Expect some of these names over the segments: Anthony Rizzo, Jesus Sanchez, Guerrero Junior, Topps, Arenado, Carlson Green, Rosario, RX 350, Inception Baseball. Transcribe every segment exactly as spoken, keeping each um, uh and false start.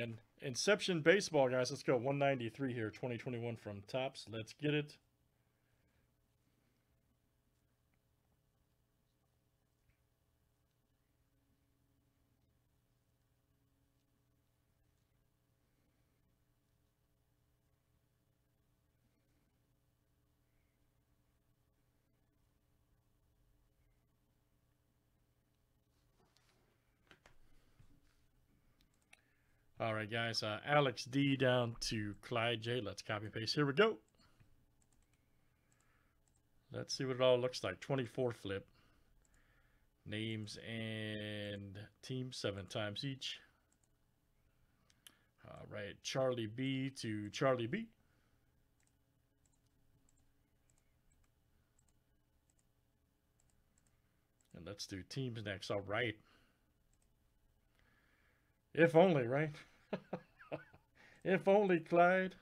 And Inception Baseball, guys. Let's go. one ninety-three here. twenty twenty-one from Topps. Let's get it. All right, guys. Uh, Alex D down to Clyde J. Let's copy and paste. Here we go. Let's see what it all looks like. twenty-four flip. Names and teams seven times each. All right. Charlie B to Charlie B. And let's do teams next. All right. If only, right? If only, Clyde.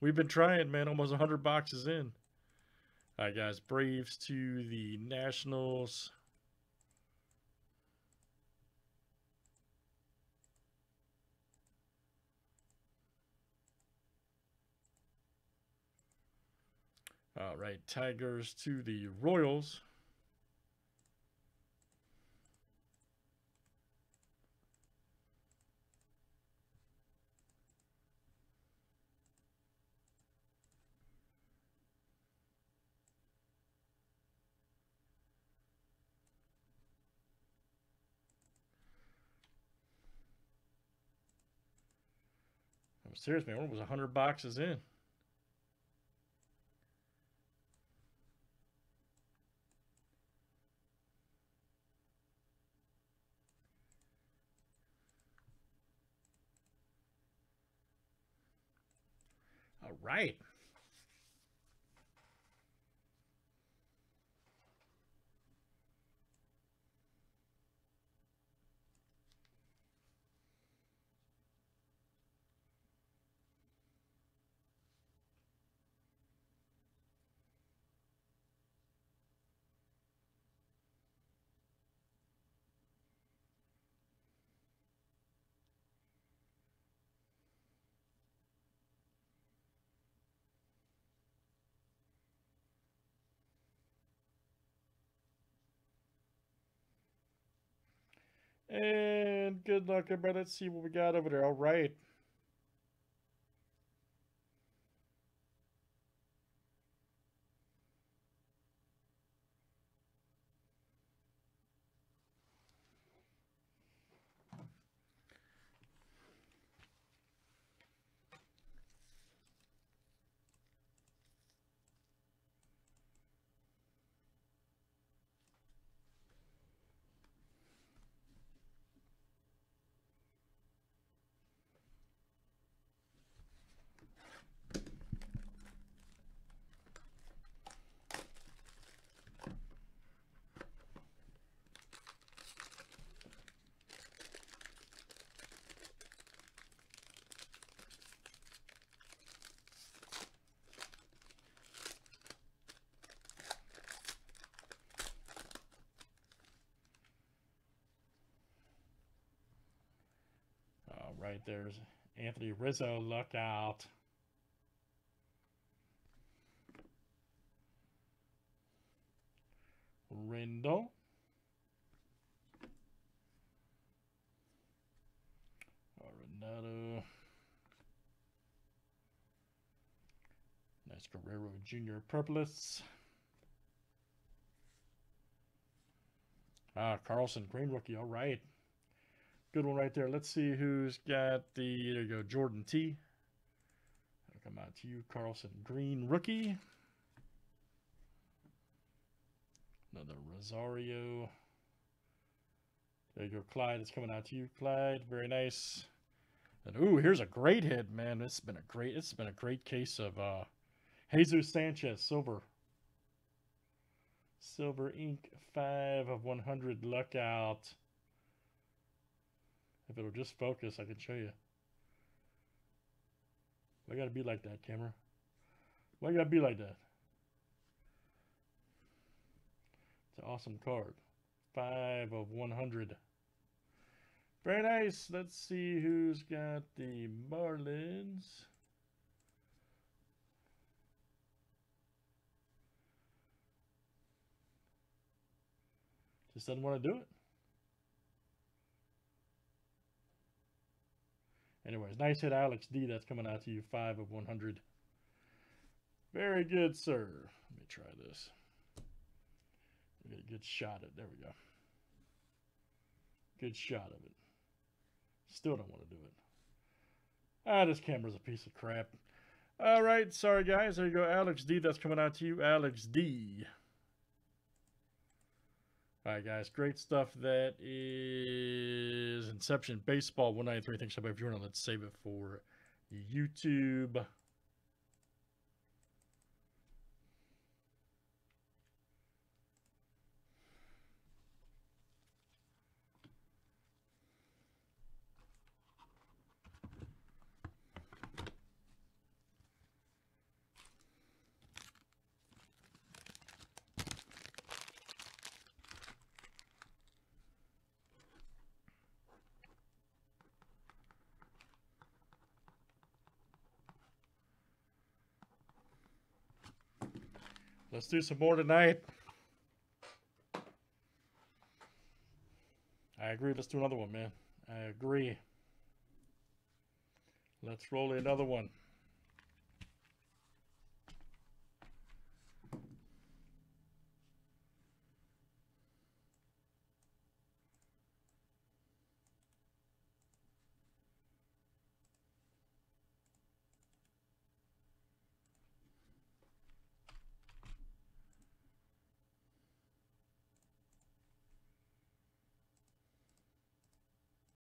We've been trying, man. Almost one hundred boxes in. All right, guys. Braves to the Nationals. All right. Tigers to the Royals. I'm serious, man. It was one hundred boxes in. All right. And good luck, everybody. Let's see what we got over there. All right. Right, there's Anthony Rizzo. Look out. Rendon. Arenado. Nice Guerrero Junior Purpless. Ah, Carlson Green rookie. All right. Good one right there. Let's see who's got the, there you go, Jordan T. That'll come out to you. Carlson Green rookie. Another Rosario. There you go, Clyde. It's coming out to you, Clyde. Very nice. And ooh, here's a great hit, man. This has been a great, it's been a great case of uh Jesus Sanchez, silver. Silver ink, five of one hundred luck out. If it'll just focus, I can show you. Why gotta be like that, camera? Why gotta be like that? It's an awesome card. five of one hundred. Very nice. Let's see who's got the Marlins. Just doesn't want to do it. Anyways, nice hit, Alex D. That's coming out to you, five of one hundred. Very good, sir. Let me try this. Get a good shot at it. There we go. Good shot of it. Still don't want to do it. Ah, this camera's a piece of crap. All right, sorry guys. There you go, Alex D. That's coming out to you, Alex D. All right, guys, great stuff. That is Inception Baseball one ninety-three. Thanks everybody for joining. Let's save it for YouTube. Let's do some more tonight. I agree. Let's do another one, man. I agree. Let's roll another one.